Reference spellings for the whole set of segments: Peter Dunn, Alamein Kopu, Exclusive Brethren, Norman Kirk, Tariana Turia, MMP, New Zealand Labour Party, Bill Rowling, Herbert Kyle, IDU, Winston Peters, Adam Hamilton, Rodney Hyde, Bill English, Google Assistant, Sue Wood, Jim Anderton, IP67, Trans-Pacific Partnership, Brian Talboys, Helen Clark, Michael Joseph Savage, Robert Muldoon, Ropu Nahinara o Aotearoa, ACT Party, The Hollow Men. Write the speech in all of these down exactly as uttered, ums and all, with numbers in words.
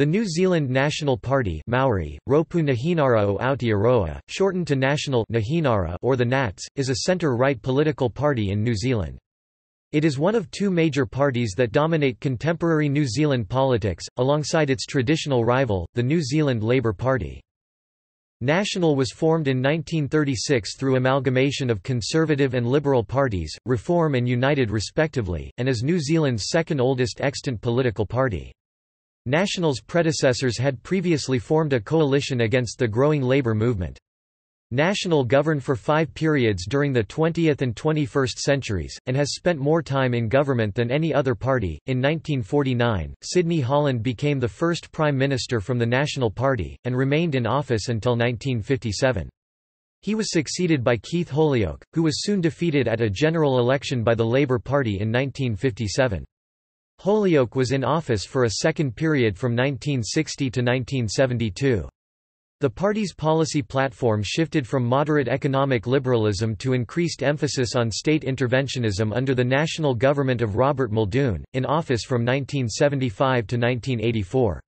The New Zealand National Party Maori, Ropu Nahinara o Aotearoa, shortened to National Nahinara or the Nats, is a centre-right political party in New Zealand. It is one of two major parties that dominate contemporary New Zealand politics, alongside its traditional rival, the New Zealand Labour Party. National was formed in nineteen thirty-six through amalgamation of Conservative and Liberal parties, Reform and United respectively, and is New Zealand's second oldest extant political party. National's predecessors had previously formed a coalition against the growing labour movement. National governed for five periods during the twentieth and twenty-first centuries, and has spent more time in government than any other party. In nineteen forty-nine, Sidney Holland became the first Prime Minister from the National Party, and remained in office until nineteen fifty-seven. He was succeeded by Keith Holyoake, who was soon defeated at a general election by the Labour Party in nineteen fifty-seven. Holyoake was in office for a second period from nineteen sixty to nineteen seventy-two. The party's policy platform shifted from moderate economic liberalism to increased emphasis on state interventionism under the national government of Robert Muldoon, in office from nineteen seventy-five to nineteen eighty-four.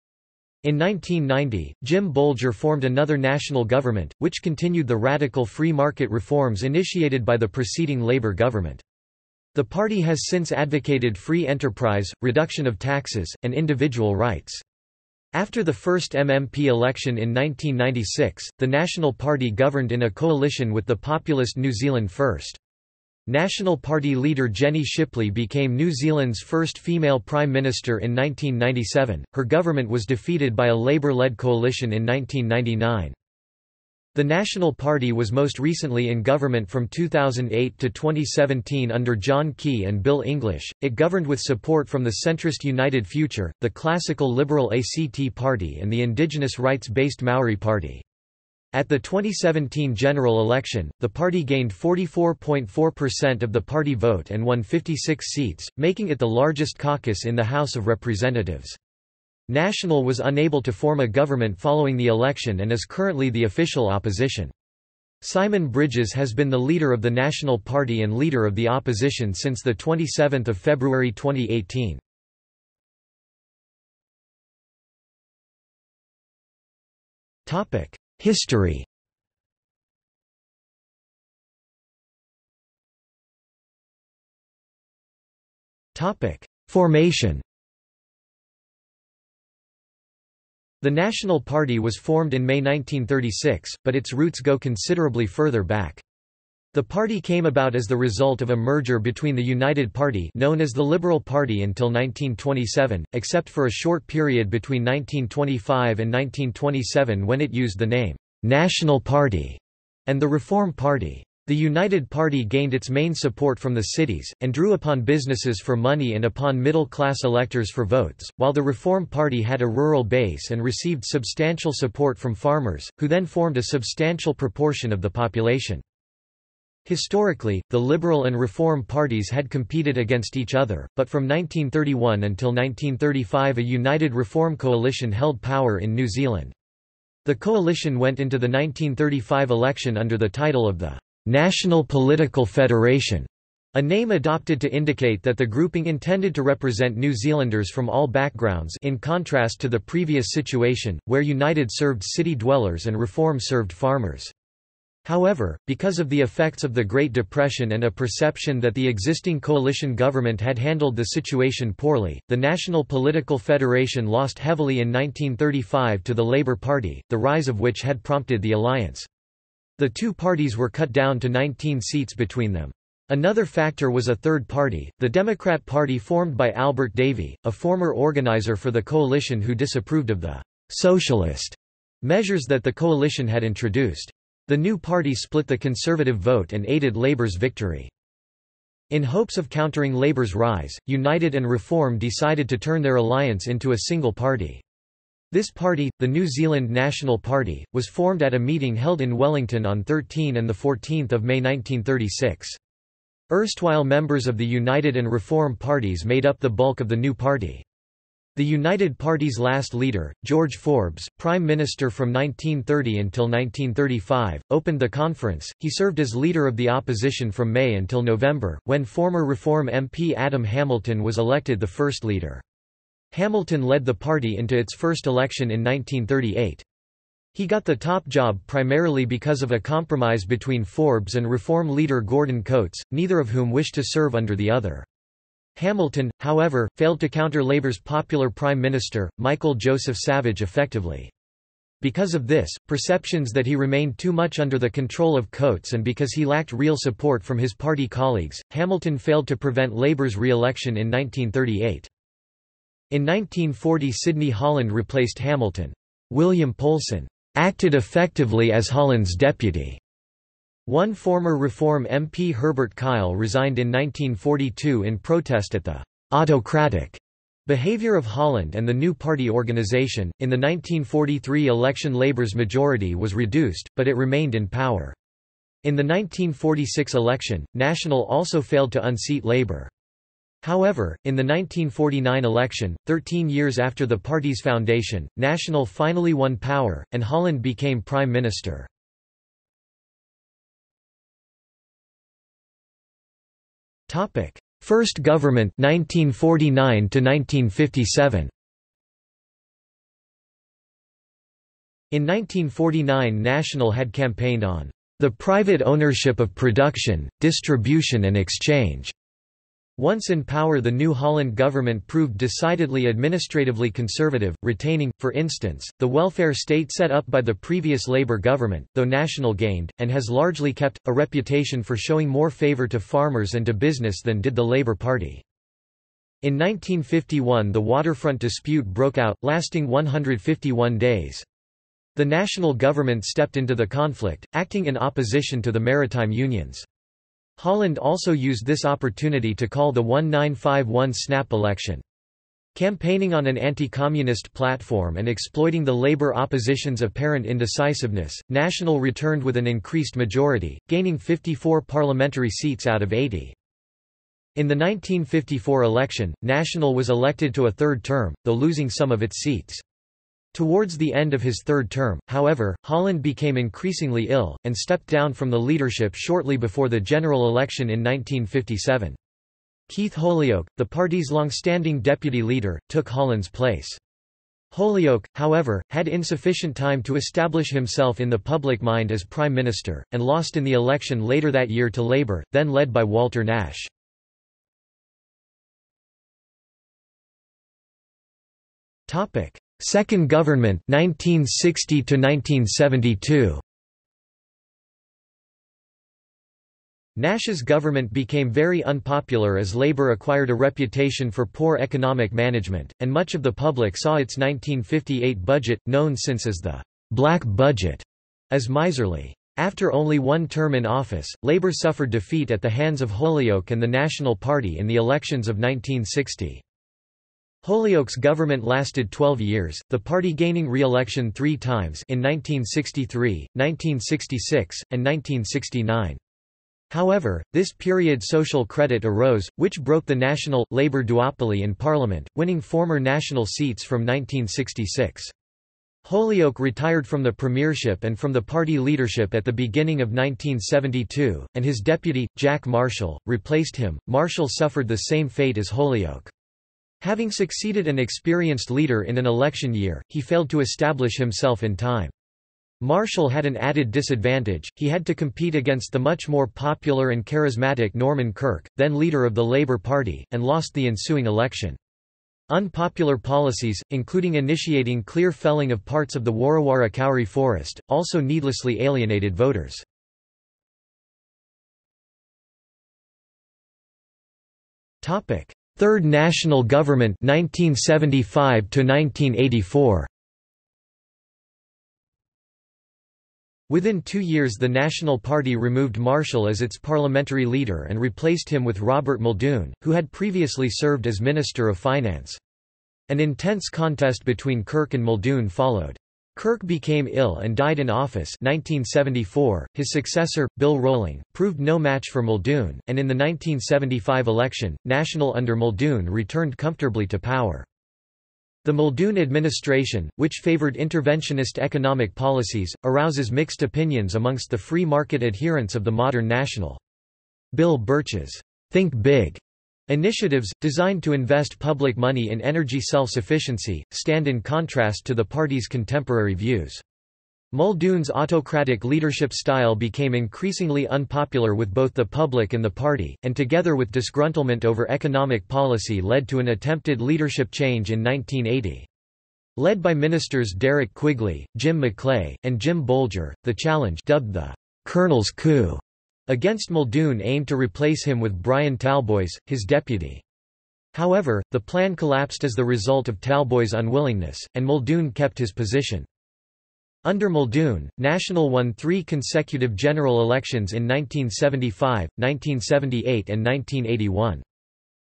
In nineteen ninety, Jim Bolger formed another national government, which continued the radical free market reforms initiated by the preceding Labour government. The party has since advocated free enterprise, reduction of taxes, and individual rights. After the first M M P election in nineteen ninety-six, the National Party governed in a coalition with the populist New Zealand First. National Party leader Jenny Shipley became New Zealand's first female Prime Minister in nineteen ninety-seven. Her government was defeated by a Labour-led coalition in nineteen ninety-nine. The National Party was most recently in government from two thousand eight to twenty seventeen under John Key and Bill English. It governed with support from the centrist United Future, the classical liberal A C T Party, and the indigenous rights-based Maori Party. At the twenty seventeen general election, the party gained forty-four point four percent of the party vote and won fifty-six seats, making it the largest caucus in the House of Representatives. National was unable to form a government following the election and is currently the official opposition. Simon Bridges has been the leader of the National Party and leader of the opposition since the twenty-seventh of February twenty eighteen. Topic: History. Topic: Formation. The National Party was formed in May nineteen thirty-six, but its roots go considerably further back. The party came about as the result of a merger between the United Party, known as the Liberal Party until nineteen twenty-seven, except for a short period between nineteen twenty-five and nineteen twenty-seven when it used the name National Party, and the Reform Party. The United Party gained its main support from the cities, and drew upon businesses for money and upon middle-class electors for votes, while the Reform Party had a rural base and received substantial support from farmers, who then formed a substantial proportion of the population. Historically, the Liberal and Reform parties had competed against each other, but from nineteen thirty-one until nineteen thirty-five a united Reform coalition held power in New Zealand. The coalition went into the nineteen thirty-five election under the title of the National Political Federation, a name adopted to indicate that the grouping intended to represent New Zealanders from all backgrounds, in contrast to the previous situation, where United served city dwellers and Reform served farmers. However, because of the effects of the Great Depression and a perception that the existing coalition government had handled the situation poorly, the National Political Federation lost heavily in nineteen thirty-five to the Labour Party, the rise of which had prompted the Alliance. The two parties were cut down to nineteen seats between them. Another factor was a third party, the Democrat Party, formed by Albert Davey, a former organizer for the coalition who disapproved of the «socialist» measures that the coalition had introduced. The new party split the Conservative vote and aided Labour's victory. In hopes of countering Labour's rise, United and Reform decided to turn their alliance into a single party. This party, the New Zealand National Party, was formed at a meeting held in Wellington on thirteen and fourteen May nineteen thirty-six. Erstwhile members of the United and Reform parties made up the bulk of the new party. The United Party's last leader, George Forbes, Prime Minister from nineteen thirty until nineteen thirty-five, opened the conference. He served as leader of the opposition from May until November, when former Reform M P Adam Hamilton was elected the first leader. Hamilton led the party into its first election in nineteen thirty-eight. He got the top job primarily because of a compromise between Forbes and reform leader Gordon Coates, neither of whom wished to serve under the other. Hamilton, however, failed to counter Labour's popular Prime Minister, Michael Joseph Savage, effectively. Because of this, perceptions that he remained too much under the control of Coates and because he lacked real support from his party colleagues, Hamilton failed to prevent Labour's re-election in nineteen thirty-eight. In nineteen forty, Sidney Holland replaced Hamilton. William Polson acted effectively as Holland's deputy. One former Reform M P, Herbert Kyle, resigned in nineteen forty-two in protest at the autocratic behavior of Holland and the new party organization. In the nineteen forty-three election, Labour's majority was reduced, but it remained in power. In the nineteen forty-six election, National also failed to unseat Labour. However, in the nineteen forty-nine election, thirteen years after the party's foundation, National finally won power, and Holland became Prime Minister. First government, nineteen forty-nine to nineteen fifty-seven. In nineteen forty-nine, National had campaigned on the private ownership of production, distribution and exchange. Once in power, the New Holland government proved decidedly administratively conservative, retaining, for instance, the welfare state set up by the previous Labour government, though National gained, and has largely kept, a reputation for showing more favour to farmers and to business than did the Labour Party. In nineteen fifty-one, the waterfront dispute broke out, lasting one hundred fifty-one days. The National government stepped into the conflict, acting in opposition to the maritime unions. Holland also used this opportunity to call the nineteen fifty-one snap election. Campaigning on an anti-communist platform and exploiting the Labour opposition's apparent indecisiveness, National returned with an increased majority, gaining fifty-four parliamentary seats out of eighty. In the nineteen fifty-four election, National was elected to a third term, though losing some of its seats. Towards the end of his third term, however, Holland became increasingly ill, and stepped down from the leadership shortly before the general election in nineteen fifty-seven. Keith Holyoake, the party's long-standing deputy leader, took Holland's place. Holyoake, however, had insufficient time to establish himself in the public mind as Prime Minister, and lost in the election later that year to Labour, then led by Walter Nash. Second government, nineteen sixty to nineteen seventy-two. Nash's government became very unpopular as Labour acquired a reputation for poor economic management, and much of the public saw its nineteen fifty-eight budget, known since as the Black Budget, as miserly. After only one term in office, Labour suffered defeat at the hands of Holyoake and the National Party in the elections of nineteen sixty. Holyoake's government lasted twelve years, the party gaining re-election three times in nineteen sixty-three, nineteen sixty-six, and nineteen sixty-nine. However, this period social credit arose, which broke the National, Labour duopoly in Parliament, winning former National seats from nineteen sixty-six. Holyoake retired from the premiership and from the party leadership at the beginning of nineteen seventy-two, and his deputy, Jack Marshall, replaced him. Marshall suffered the same fate as Holyoake. Having succeeded an experienced leader in an election year, he failed to establish himself in time. Marshall had an added disadvantage: he had to compete against the much more popular and charismatic Norman Kirk, then leader of the Labour Party, and lost the ensuing election. Unpopular policies, including initiating clear felling of parts of the Warawara Kauri forest, also needlessly alienated voters. Third National Government, nineteen seventy-five to nineteen eighty-four. Within two years, the National Party removed Marshall as its parliamentary leader and replaced him with Robert Muldoon, who had previously served as Minister of Finance. An intense contest between Kirk and Muldoon followed. Kirk became ill and died in office nineteen seventy-four. His successor, Bill Rowling, proved no match for Muldoon, and in the nineteen seventy-five election, National under Muldoon returned comfortably to power. The Muldoon administration, which favoured interventionist economic policies, arouses mixed opinions amongst the free market adherents of the modern National. Bill Birch's Think Big Initiatives, designed to invest public money in energy self-sufficiency, stand in contrast to the party's contemporary views. Muldoon's autocratic leadership style became increasingly unpopular with both the public and the party, and together with disgruntlement over economic policy led to an attempted leadership change in nineteen eighty. Led by ministers Derek Quigley, Jim McLay, and Jim Bolger, the challenge, dubbed the Colonel's Coup, against Muldoon aimed to replace him with Brian Talboys, his deputy. However, the plan collapsed as the result of Talboys' unwillingness, and Muldoon kept his position. Under Muldoon, National won three consecutive general elections in nineteen seventy-five, nineteen seventy-eight and nineteen eighty-one.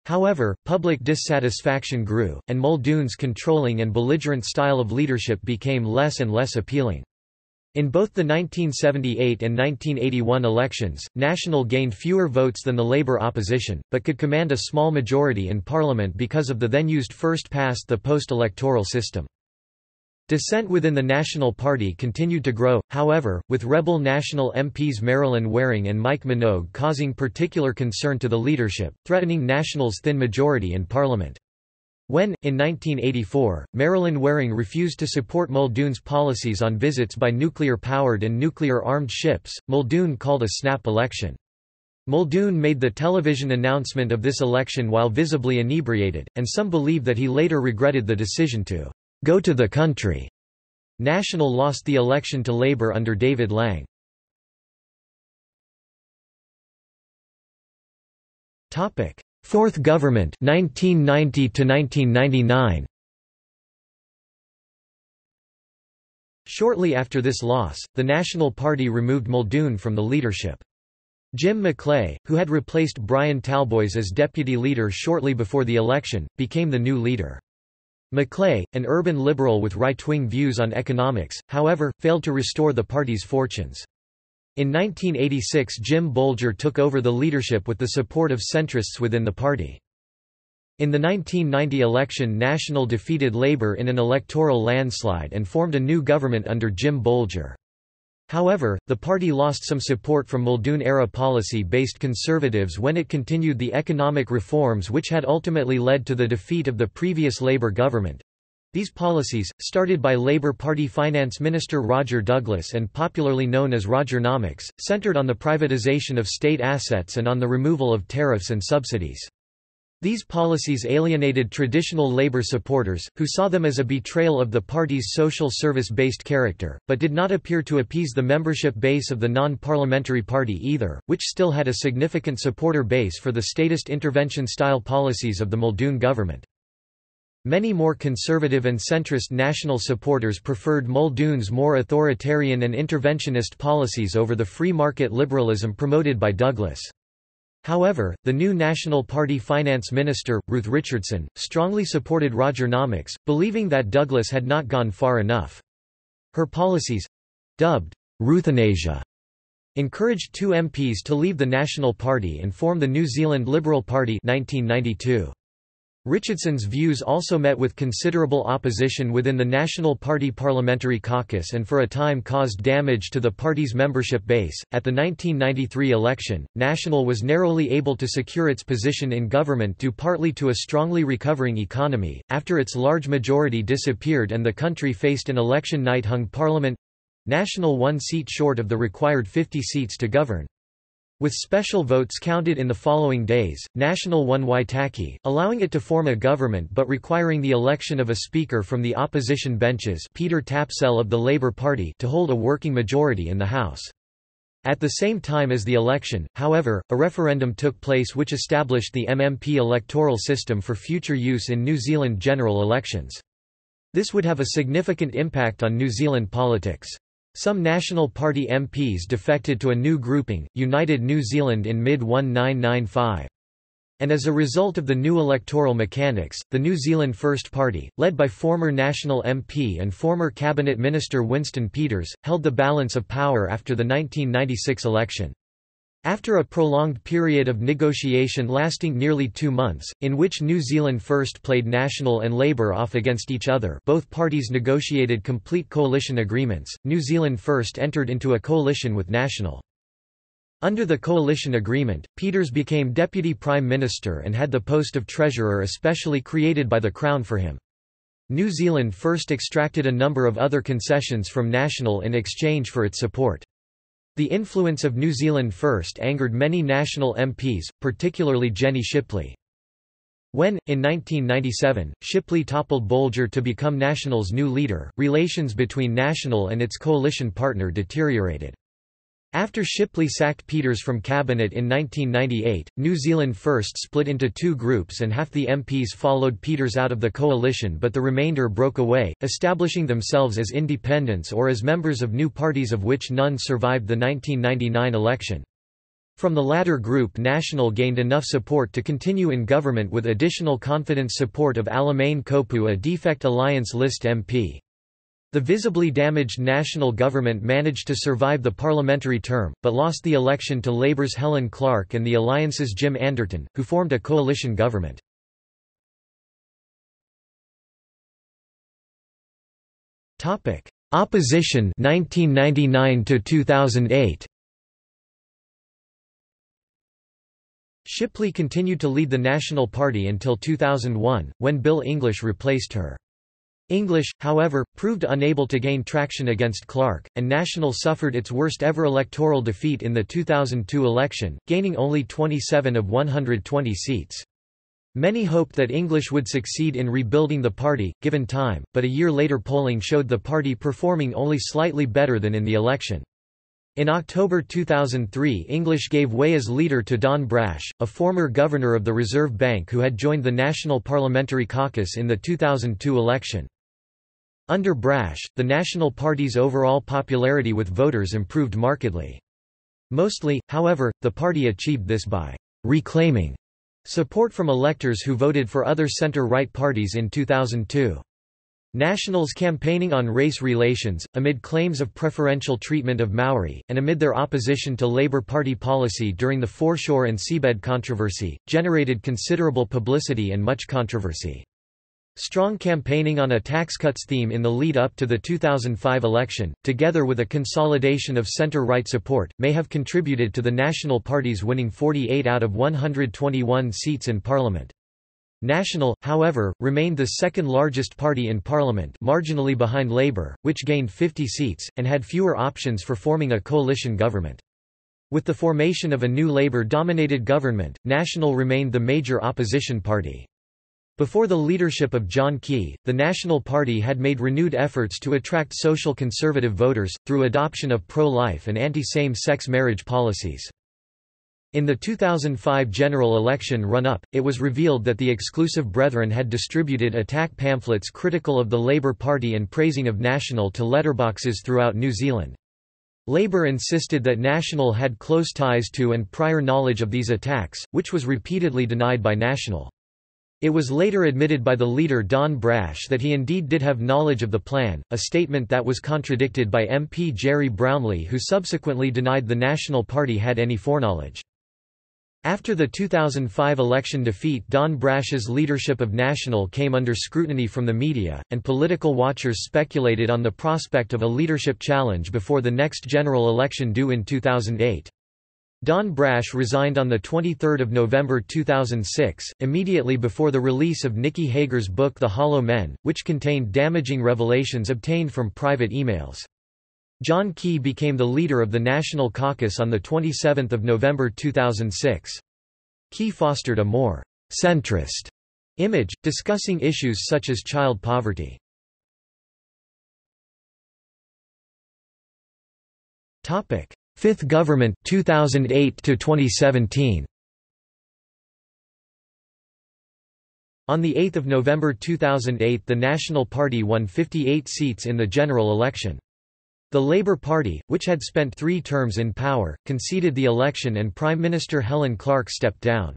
However, public dissatisfaction grew, and Muldoon's controlling and belligerent style of leadership became less and less appealing. In both the nineteen seventy-eight and nineteen eighty-one elections, National gained fewer votes than the Labour opposition, but could command a small majority in Parliament because of the then-used first-past-the-post electoral system. Dissent within the National Party continued to grow, however, with rebel National M Ps Marilyn Waring and Mike Minogue causing particular concern to the leadership, threatening National's thin majority in Parliament. When, in nineteen eighty-four, Marilyn Waring refused to support Muldoon's policies on visits by nuclear-powered and nuclear-armed ships, Muldoon called a snap election. Muldoon made the television announcement of this election while visibly inebriated, and some believe that he later regretted the decision to go to the country. National lost the election to Labour under David Lang. Topic: Fourth Government, nineteen ninety to nineteen ninety-nine. Shortly after this loss, the National Party removed Muldoon from the leadership. Jim McLay, who had replaced Brian Talboys as deputy leader shortly before the election, became the new leader. McLay, an urban liberal with right-wing views on economics, however, failed to restore the party's fortunes. In nineteen eighty-six, Jim Bolger took over the leadership with the support of centrists within the party. In the nineteen ninety election, National defeated Labour in an electoral landslide and formed a new government under Jim Bolger. However, the party lost some support from Muldoon-era policy-based Conservatives when it continued the economic reforms which had ultimately led to the defeat of the previous Labour government. These policies, started by Labour Party Finance Minister Roger Douglas and popularly known as Rogernomics, centred on the privatisation of state assets and on the removal of tariffs and subsidies. These policies alienated traditional Labour supporters, who saw them as a betrayal of the party's social service-based character, but did not appear to appease the membership base of the non-parliamentary party either, which still had a significant supporter base for the statist intervention-style policies of the Muldoon government. Many more conservative and centrist National supporters preferred Muldoon's more authoritarian and interventionist policies over the free market liberalism promoted by Douglas. However, the new National Party finance minister, Ruth Richardson, strongly supported Rogernomics, believing that Douglas had not gone far enough. Her policies—dubbed Ruthanasia—encouraged two M Ps to leave the National Party and form the New Zealand Liberal Party nineteen ninety-two. Richardson's views also met with considerable opposition within the National Party Parliamentary Caucus and for a time caused damage to the party's membership base. At the nineteen ninety-three election, National was narrowly able to secure its position in government due partly to a strongly recovering economy, after its large majority disappeared and the country faced an election night hung parliament. National won one seat short of the required fifty seats to govern. With special votes counted in the following days, National won Waitaki, allowing it to form a government but requiring the election of a speaker from the opposition benches, Peter Tapsell of the Labour Party, to hold a working majority in the House. At the same time as the election, however, a referendum took place which established the M M P electoral system for future use in New Zealand general elections. This would have a significant impact on New Zealand politics. Some National Party M Ps defected to a new grouping, United New Zealand, in mid nineteen ninety-five. And as a result of the new electoral mechanics, the New Zealand First Party, led by former National M P and former Cabinet Minister Winston Peters, held the balance of power after the nineteen ninety-six election. After a prolonged period of negotiation lasting nearly two months, in which New Zealand First played National and Labour off against each other, both parties negotiated complete coalition agreements. New Zealand First entered into a coalition with National. Under the coalition agreement, Peters became Deputy Prime Minister and had the post of Treasurer especially created by the Crown for him. New Zealand First extracted a number of other concessions from National in exchange for its support. The influence of New Zealand First angered many National M Ps, particularly Jenny Shipley. When, in nineteen ninety-seven, Shipley toppled Bolger to become National's new leader, relations between National and its coalition partner deteriorated. After Shipley sacked Peters from cabinet in nineteen ninety-eight, New Zealand First split into two groups and half the M Ps followed Peters out of the coalition, but the remainder broke away, establishing themselves as independents or as members of new parties, of which none survived the nineteen ninety-nine election. From the latter group, National gained enough support to continue in government with additional confidence support of Alamein Kopu, a defect Alliance list M P. The visibly damaged National government managed to survive the parliamentary term, but lost the election to Labour's Helen Clark and the Alliance's Jim Anderton, who formed a coalition government. Opposition nineteen ninety-nine to two thousand eight. Shipley continued to lead the National Party until two thousand one, when Bill English replaced her. English, however, proved unable to gain traction against Clark, and National suffered its worst ever electoral defeat in the two thousand two election, gaining only twenty-seven of one hundred twenty seats. Many hoped that English would succeed in rebuilding the party, given time, but a year later polling showed the party performing only slightly better than in the election. In October two thousand three, English gave way as leader to Don Brash, a former governor of the Reserve Bank who had joined the National Parliamentary Caucus in the two thousand two election. Under Brash, the National Party's overall popularity with voters improved markedly. Mostly, however, the party achieved this by reclaiming support from electors who voted for other centre-right parties in two thousand two. Nationals campaigning on race relations, amid claims of preferential treatment of Maori, and amid their opposition to Labour Party policy during the foreshore and seabed controversy, generated considerable publicity and much controversy. Strong campaigning on a tax cuts theme in the lead-up to the two thousand five election, together with a consolidation of centre-right support, may have contributed to the National Party's winning forty-eight out of one hundred twenty-one seats in Parliament. National, however, remained the second largest party in Parliament, marginally behind Labour, which gained fifty seats, and had fewer options for forming a coalition government. With the formation of a new Labour-dominated government, National remained the major opposition party. Before the leadership of John Key, the National Party had made renewed efforts to attract social conservative voters, through adoption of pro-life and anti-same-sex marriage policies. In the two thousand five general election run-up, it was revealed that the Exclusive Brethren had distributed attack pamphlets critical of the Labour Party and praising of National to letterboxes throughout New Zealand. Labour insisted that National had close ties to and prior knowledge of these attacks, which was repeatedly denied by National. It was later admitted by the leader Don Brash that he indeed did have knowledge of the plan, a statement that was contradicted by M P Jerry Brownlee, who subsequently denied the National Party had any foreknowledge. After the two thousand five election defeat, Don Brash's leadership of National came under scrutiny from the media, and political watchers speculated on the prospect of a leadership challenge before the next general election due in two thousand eight. Don Brash resigned on the twenty-third of November two thousand six, immediately before the release of Nikki Hager's book The Hollow Men, which contained damaging revelations obtained from private emails. John Key became the leader of the National Caucus on the twenty-seventh of November two thousand six. Key fostered a more «centrist» image, discussing issues such as child poverty. Fifth Government two thousand eight to twenty seventeen. On the eighth of November two thousand eight, the National Party won fifty-eight seats in the general election. The Labour Party, which had spent three terms in power, conceded the election and Prime Minister Helen Clark stepped down.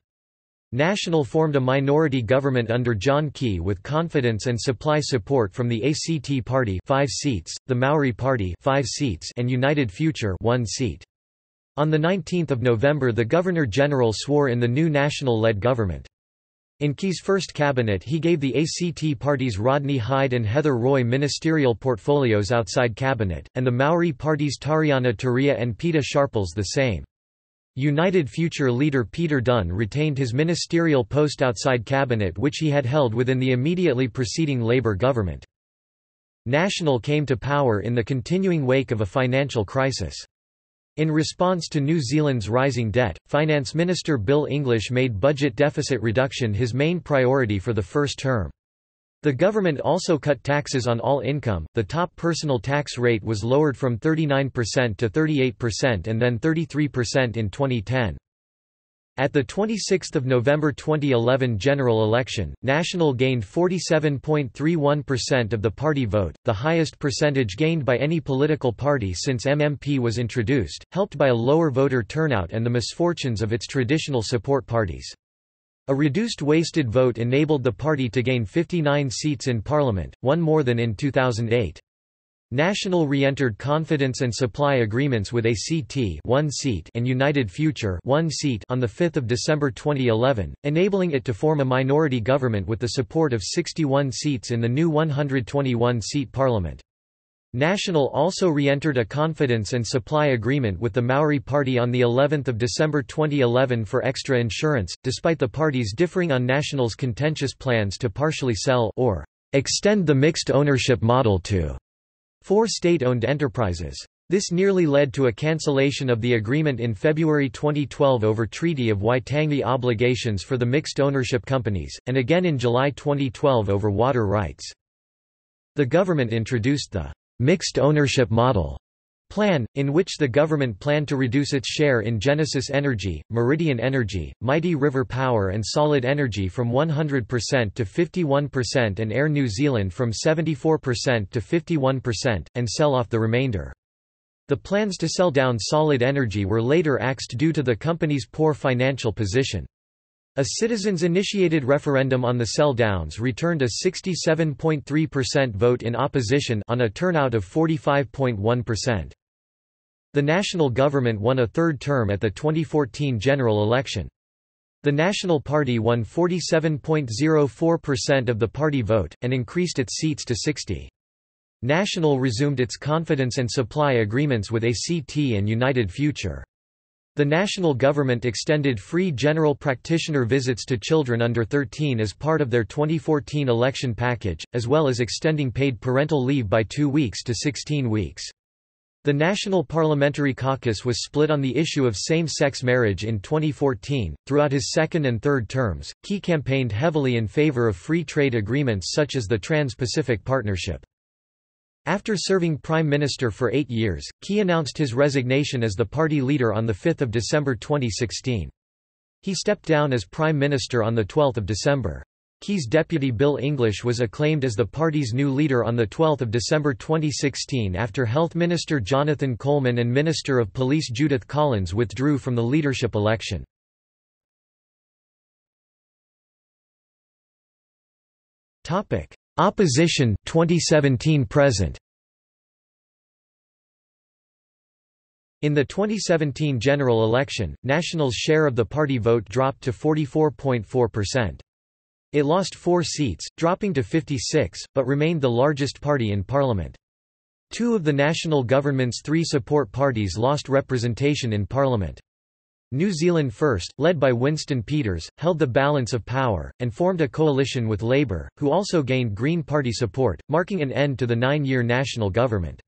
National formed a minority government under John Key with confidence and supply support from the A C T Party five seats, the Maori Party five seats and United Future one seat. On the nineteenth of November, the Governor-General swore in the new National-led government. In Key's first cabinet, he gave the A C T Party's Rodney Hyde and Heather Roy ministerial portfolios outside cabinet, and the Maori Party's Tariana Turia and Peta Sharples the same. United Future leader Peter Dunn retained his ministerial post outside cabinet, which he had held within the immediately preceding Labour government. National came to power in the continuing wake of a financial crisis. In response to New Zealand's rising debt, Finance Minister Bill English made budget deficit reduction his main priority for the first term. The government also cut taxes on all income. The top personal tax rate was lowered from thirty-nine percent to thirty-eight percent and then thirty-three percent in twenty ten. At the twenty-sixth of November twenty eleven general election, National gained forty-seven point three one percent of the party vote, the highest percentage gained by any political party since M M P was introduced, helped by a lower voter turnout and the misfortunes of its traditional support parties. A reduced wasted vote enabled the party to gain fifty-nine seats in Parliament, one more than in two thousand eight. National re-entered confidence and supply agreements with A C T one seat and United Future one seat on the fifth of December twenty eleven, enabling it to form a minority government with the support of sixty-one seats in the new one hundred twenty-one seat Parliament. National also re-entered a confidence and supply agreement with the Maori Party on the eleventh of December twenty eleven for extra insurance, despite the parties differing on National's contentious plans to partially sell or extend the mixed ownership model to four state-owned enterprises. This nearly led to a cancellation of the agreement in February twenty twelve over Treaty of Waitangi obligations for the mixed ownership companies, and again in July twenty twelve over water rights. The government introduced the mixed ownership model plan, in which the government planned to reduce its share in Genesis Energy, Meridian Energy, Mighty River Power and Solid Energy from one hundred percent to fifty-one percent and Air New Zealand from seventy-four percent to fifty-one percent, and sell off the remainder. The plans to sell down Solid Energy were later axed due to the company's poor financial position. A citizens-initiated referendum on the sell-downs returned a sixty-seven point three percent vote in opposition on a turnout of forty-five point one percent. The national government won a third term at the twenty fourteen general election. The National Party won forty-seven point zero four percent of the party vote, and increased its seats to sixty. National resumed its confidence and supply agreements with A C T and United Future. The national government extended free general practitioner visits to children under thirteen as part of their twenty fourteen election package, as well as extending paid parental leave by two weeks to sixteen weeks. The National Parliamentary Caucus was split on the issue of same-sex marriage in twenty fourteen. Throughout his second and third terms, Key campaigned heavily in favor of free trade agreements such as the Trans-Pacific Partnership. After serving Prime Minister for eight years, Key announced his resignation as the party leader on the fifth of December twenty sixteen. He stepped down as Prime Minister on the twelfth of December. Key's deputy Bill English was acclaimed as the party's new leader on the twelfth of December twenty sixteen after Health Minister Jonathan Coleman and Minister of Police Judith Collins withdrew from the leadership election. Opposition twenty seventeen present. In the twenty seventeen general election, National's share of the party vote dropped to forty-four point four percent. It lost four seats, dropping to fifty-six, but remained the largest party in Parliament. Two of the National government's three support parties lost representation in Parliament. New Zealand First, led by Winston Peters, held the balance of power, and formed a coalition with Labour, who also gained Green Party support, marking an end to the nine-year national government.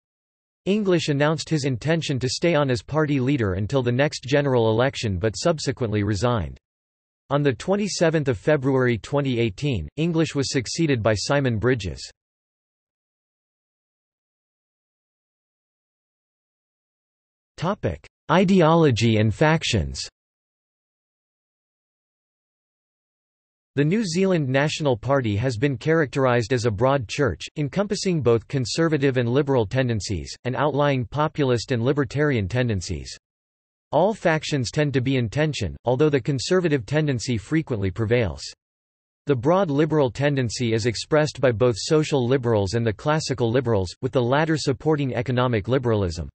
English announced his intention to stay on as party leader until the next general election but subsequently resigned. On the twenty-seventh of February twenty eighteen, English was succeeded by Simon Bridges. Ideology and factions. The New Zealand National Party has been characterised as a broad church, encompassing both conservative and liberal tendencies, and outlying populist and libertarian tendencies. All factions tend to be in tension, although the conservative tendency frequently prevails. The broad liberal tendency is expressed by both social liberals and the classical liberals, with the latter supporting economic liberalism.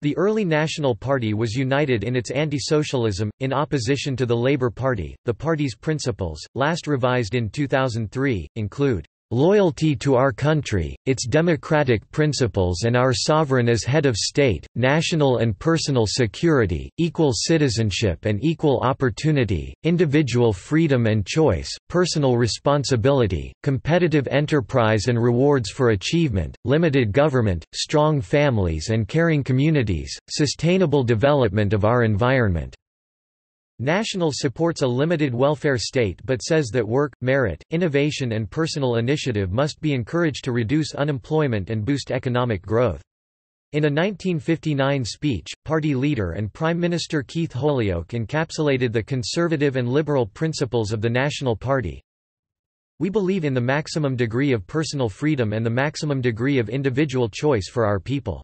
The early National Party was united in its anti-socialism, in opposition to the Labour Party. The party's principles, last revised in two thousand three, include Loyalty to our country, its democratic principles and our sovereign as head of state, national and personal security, equal citizenship and equal opportunity, individual freedom and choice, personal responsibility, competitive enterprise and rewards for achievement, limited government, strong families and caring communities, sustainable development of our environment. National supports a limited welfare state but says that work, merit, innovation and personal initiative must be encouraged to reduce unemployment and boost economic growth. In a nineteen fifty-nine speech, party leader and Prime Minister Keith Holyoake encapsulated the conservative and liberal principles of the National Party. We believe in the maximum degree of personal freedom and the maximum degree of individual choice for our people.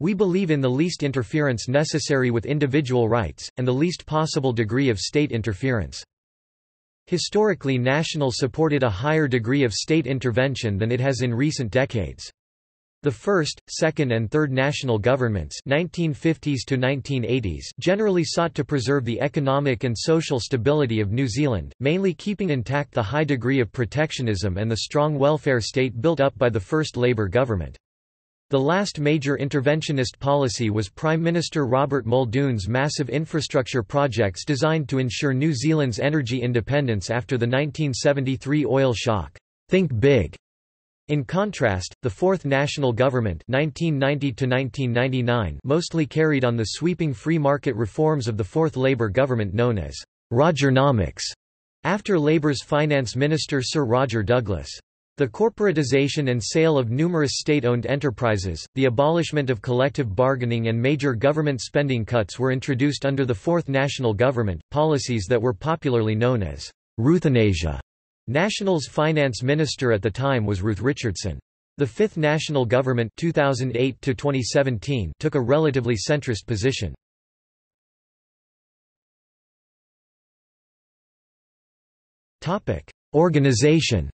We believe in the least interference necessary with individual rights, and the least possible degree of state interference. Historically, National supported a higher degree of state intervention than it has in recent decades. The first, second and third National governments nineteen fifties to nineteen eighties generally sought to preserve the economic and social stability of New Zealand, mainly keeping intact the high degree of protectionism and the strong welfare state built up by the first Labour government. The last major interventionist policy was Prime Minister Robert Muldoon's massive infrastructure projects designed to ensure New Zealand's energy independence after the nineteen seventy-three oil shock. Think Big. In contrast, the Fourth National Government nineteen ninety to nineteen ninety-nine mostly carried on the sweeping free market reforms of the Fourth Labour government known as Rogernomics, after Labour's Finance Minister Sir Roger Douglas. The corporatization and sale of numerous state-owned enterprises, the abolishment of collective bargaining and major government spending cuts were introduced under the Fourth National Government, policies that were popularly known as Euthanasia. National's finance minister at the time was Ruth Richardson. The Fifth National Government two thousand eight to twenty seventeen took a relatively centrist position. Organization.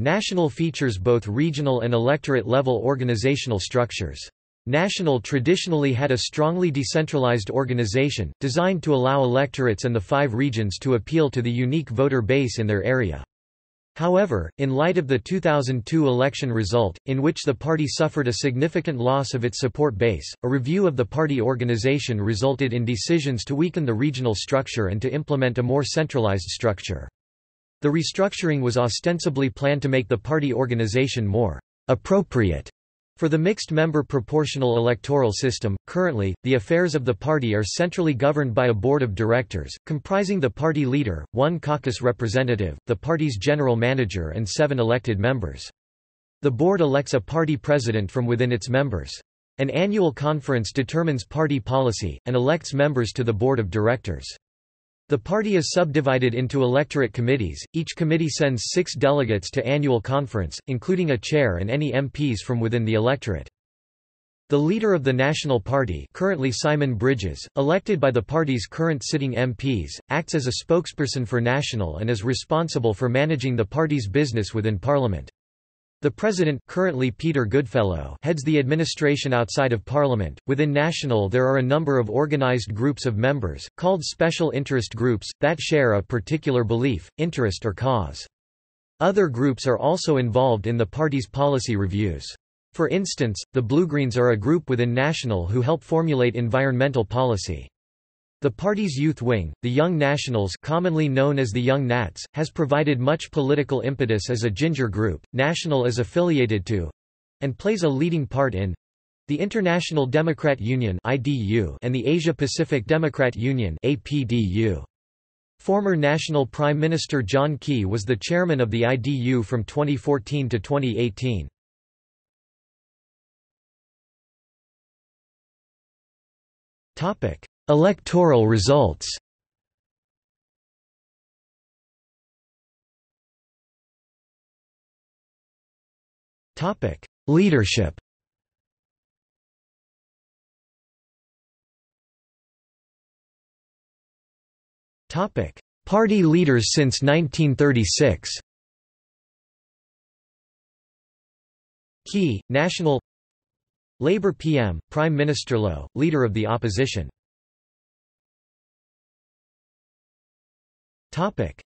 National features both regional and electorate-level organizational structures. National traditionally had a strongly decentralized organization, designed to allow electorates and the five regions to appeal to the unique voter base in their area. However, in light of the two thousand two election result, in which the party suffered a significant loss of its support base, a review of the party organization resulted in decisions to weaken the regional structure and to implement a more centralized structure. The restructuring was ostensibly planned to make the party organization more appropriate for the mixed-member proportional electoral system. Currently, the affairs of the party are centrally governed by a board of directors, comprising the party leader, one caucus representative, the party's general manager and seven elected members. The board elects a party president from within its members. An annual conference determines party policy, and elects members to the board of directors. The party is subdivided into electorate committees. Each committee sends six delegates to annual conference, including a chair and any M Ps from within the electorate. The leader of the National Party, currently Simon Bridges, elected by the party's current sitting M Ps, acts as a spokesperson for National and is responsible for managing the party's business within Parliament. The president, currently Peter Goodfellow, heads the administration outside of Parliament. Within National, there are a number of organised groups of members, called special interest groups, that share a particular belief, interest or cause. Other groups are also involved in the party's policy reviews. For instance, the Bluegreens are a group within National who help formulate environmental policy. The party's youth wing, the Young Nationals, commonly known as the Young Nats, has provided much political impetus as a ginger group. National is affiliated to, and plays a leading part in, the International Democrat Union (I D U) and the Asia Pacific Democrat Union (A P D U). Former National Prime Minister John Key was the chairman of the I D U from twenty fourteen to twenty eighteen. Topic. Electoral results. Topic: Leadership. Topic: Party leaders since nineteen thirty-six. Key, National. Labour P M, Prime Minister Lowe, leader of the opposition.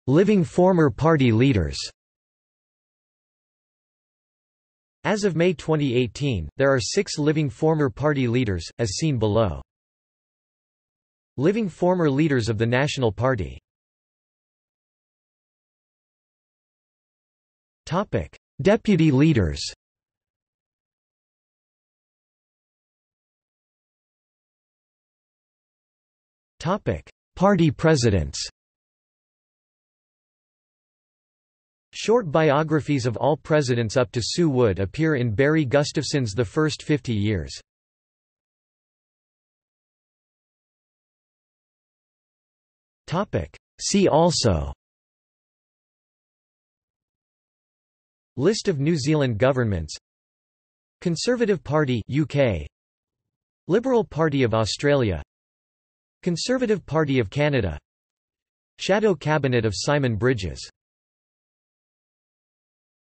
living former party leaders. As of May twenty eighteen, there are six living former party leaders, as seen below. Living former leaders of the National Party. Topic: Deputy leaders. Topic: Party presidents. Short biographies of all presidents up to Sue Wood appear in Barry Gustafson's The First Fifty Years. See also: List of New Zealand governments, Conservative Party U K, Liberal Party of Australia, Conservative Party of Canada, Shadow Cabinet of Simon Bridges.